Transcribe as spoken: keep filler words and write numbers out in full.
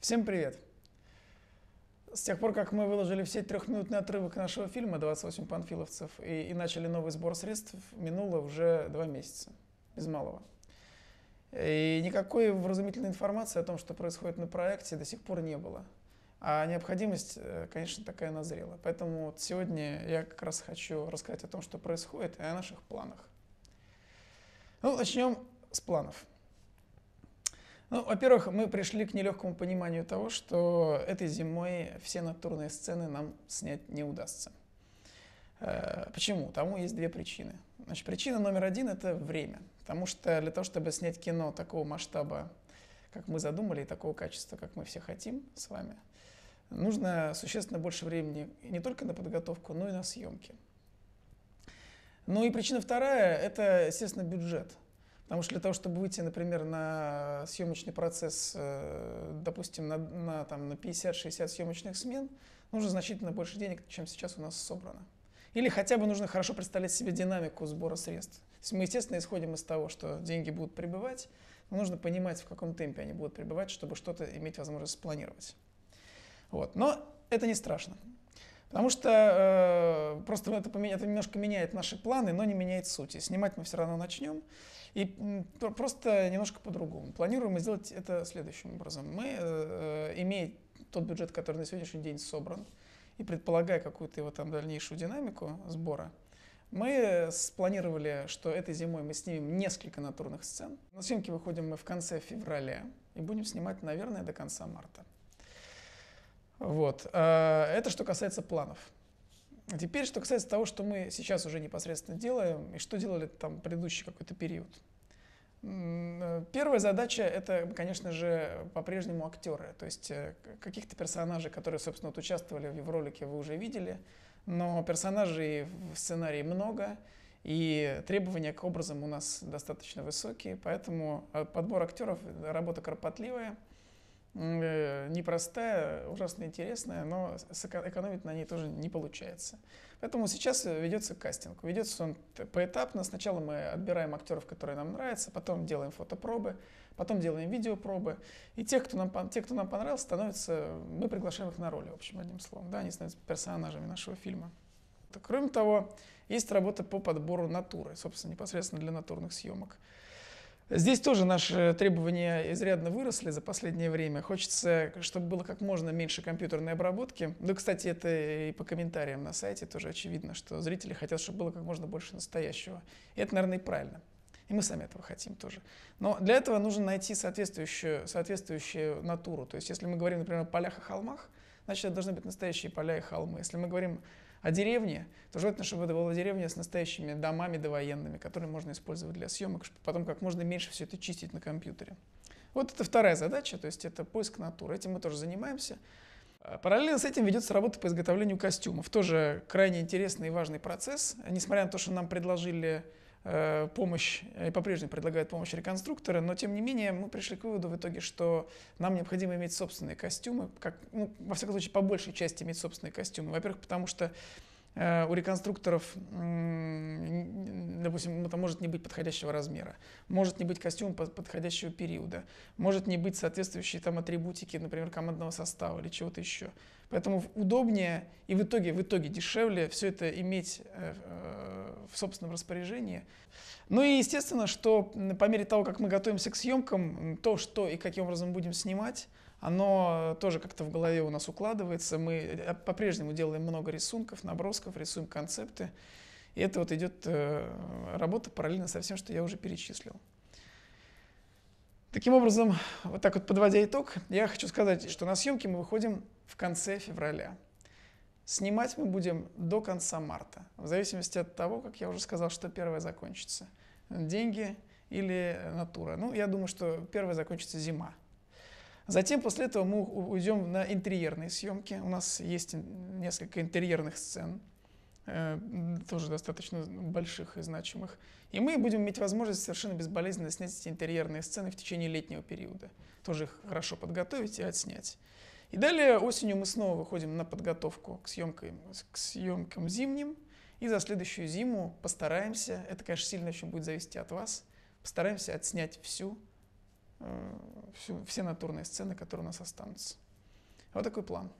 Всем привет! С тех пор, как мы выложили в сеть трехминутный отрывок нашего фильма «двадцать восемь панфиловцев» и, и начали новый сбор средств, минуло уже два месяца, без малого. И никакой вразумительной информации о том, что происходит на проекте, до сих пор не было. А необходимость, конечно, такая назрела. Поэтому вот сегодня я как раз хочу рассказать о том, что происходит, и о наших планах. Ну, начнем с планов. Ну, во-первых, мы пришли к нелегкому пониманию того, что этой зимой все натурные сцены нам снять не удастся. Почему? Тому есть две причины. Значит, причина номер один — это время. Потому что для того, чтобы снять кино такого масштаба, как мы задумали, и такого качества, как мы все хотим с вами, нужно существенно больше времени не только на подготовку, но и на съемки. Ну и причина вторая — это, естественно, бюджет. Потому что для того, чтобы выйти, например, на съемочный процесс, допустим, на, на, там, на пятьдесят-шестьдесят съемочных смен, нужно значительно больше денег, чем сейчас у нас собрано. Или хотя бы нужно хорошо представлять себе динамику сбора средств. То есть мы, естественно, исходим из того, что деньги будут прибывать, но нужно понимать, в каком темпе они будут прибывать, чтобы что-то иметь возможность спланировать. Вот. Но это не страшно. Потому что э, просто это, поменя, это немножко меняет наши планы, но не меняет сути. Снимать мы все равно начнем, и просто немножко по-другому. Планируем мы сделать это следующим образом. Мы, э, имея тот бюджет, который на сегодняшний день собран, и предполагая какую-то его там дальнейшую динамику сбора, мы спланировали, что этой зимой мы снимем несколько натурных сцен. На съемки выходим мы в конце февраля и будем снимать, наверное, до конца марта. Вот. Это что касается планов. А теперь, что касается того, что мы сейчас уже непосредственно делаем и что делали там предыдущий какой-то период. Первая задача — это, конечно же, по-прежнему актеры. То есть каких-то персонажей, которые, собственно, вот участвовали в ролике, вы уже видели, но персонажей в сценарии много, и требования к образам у нас достаточно высокие, поэтому подбор актеров — работа кропотливая, непростая, ужасно интересная, но сэкономить на ней тоже не получается. Поэтому сейчас ведется кастинг. Ведется он поэтапно. Сначала мы отбираем актеров, которые нам нравятся, потом делаем фотопробы, потом делаем видеопробы. И тех, кто нам, те, кто нам понравился, становятся, мы приглашаем их на роли, в общем, одним словом. Да, они становятся персонажами нашего фильма. Кроме того, есть работа по подбору натуры, собственно, непосредственно для натурных съемок. Здесь тоже наши требования изрядно выросли за последнее время. Хочется, чтобы было как можно меньше компьютерной обработки. Да, кстати, это и по комментариям на сайте тоже очевидно, что зрители хотят, чтобы было как можно больше настоящего. И это, наверное, и правильно. И мы сами этого хотим тоже. Но для этого нужно найти соответствующую, соответствующую натуру. То есть если мы говорим, например, о полях и холмах, значит, это должны быть настоящие поля и холмы. Если мы говорим о деревне, то желательно, чтобы это была деревня с настоящими домами довоенными, которые можно использовать для съемок, чтобы потом как можно меньше все это чистить на компьютере. Вот это вторая задача, то есть это поиск натуры. Этим мы тоже занимаемся. Параллельно с этим ведется работа по изготовлению костюмов. Тоже крайне интересный и важный процесс. Несмотря на то, что нам предложили помощь, и по-прежнему предлагают помощь реконструкторы, но тем не менее мы пришли к выводу в итоге, что нам необходимо иметь собственные костюмы, как, ну, во всяком случае, по большей части иметь собственные костюмы. Во-первых, потому что э, у реконструкторов, э, допустим, это может не быть подходящего размера, может не быть костюма подходящего периода, может не быть соответствующей там атрибутики, например, командного состава или чего-то еще. Поэтому удобнее и в итоге, в итоге дешевле все это иметь э, в собственном распоряжении. Ну и естественно, что по мере того, как мы готовимся к съемкам, то, что и каким образом будем снимать, оно тоже как-то в голове у нас укладывается. Мы по-прежнему делаем много рисунков, набросков, рисуем концепты. И это вот идет работа параллельно со всем, что я уже перечислил. Таким образом, вот так вот подводя итог, я хочу сказать, что на съемки мы выходим в конце февраля. Снимать мы будем до конца марта, в зависимости от того, как я уже сказал, что первое закончится. Деньги или натура. Ну, я думаю, что первое закончится зима. Затем после этого мы уйдем на интерьерные съемки. У нас есть несколько интерьерных сцен, тоже достаточно больших и значимых. И мы будем иметь возможность совершенно безболезненно снять эти интерьерные сцены в течение летнего периода. Тоже их хорошо подготовить и отснять. И далее осенью мы снова выходим на подготовку к съемкам, к съемкам зимним. И за следующую зиму постараемся, это, конечно, сильно еще будет зависеть от вас, постараемся отснять всю э, всю, все натурные сцены, которые у нас останутся. Вот такой план.